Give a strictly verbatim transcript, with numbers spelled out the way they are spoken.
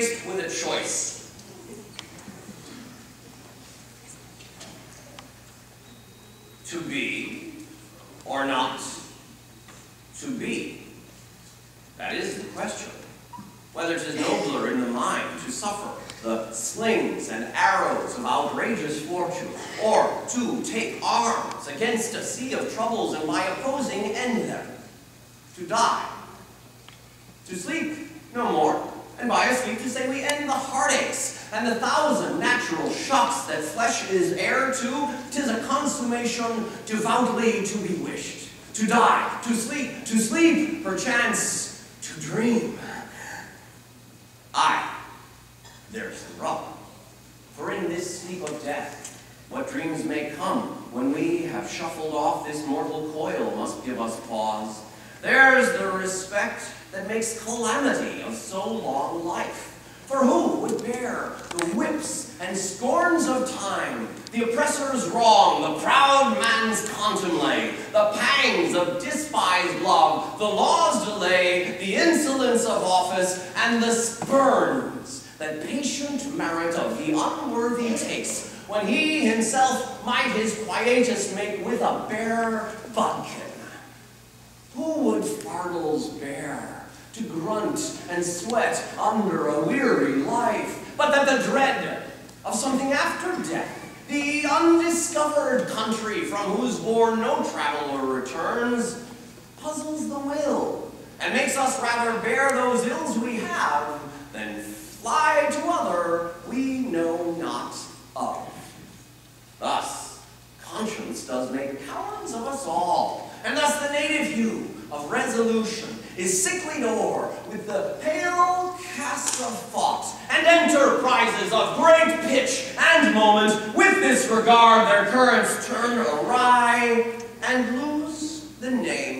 faced with a choice. To be or not to be? That is the question. Whether it is nobler in the mind to suffer the slings and arrows of outrageous fortune, or to take arms against a sea of troubles and by opposing end them, to die, to sleep no more, and by a sleep to say we end the heartaches and the thousand natural shocks that flesh is heir to, 'tis a consummation devoutly to be wished, to die, to sleep, to sleep, perchance, to dream. Aye, there's the rub. For in this sleep of death, what dreams may come when we have shuffled off this mortal coil must give us pause. There's the respect that makes calamity of so long life. For who would bear the whips and scorns of time, the oppressor's wrong, the proud man's contumely, the pangs of despised love, the law's delay, the insolence of office, and the spurns that patient merit of the unworthy takes, when he himself might his quietus make with a bare bodkin? Who would fardels bear, to grunt and sweat under a weary life, but that the dread of something after death, the undiscovered country from whose war no traveler returns, puzzles the will, and makes us rather bear those ills we have, than fly to other we know not of. Thus, conscience does make cowards of us all, and thus the native hue of resolution is sicklied o'er with the pale cast of thought and enterprises of great pitch and moment. With this regard, their currents turn awry and lose the name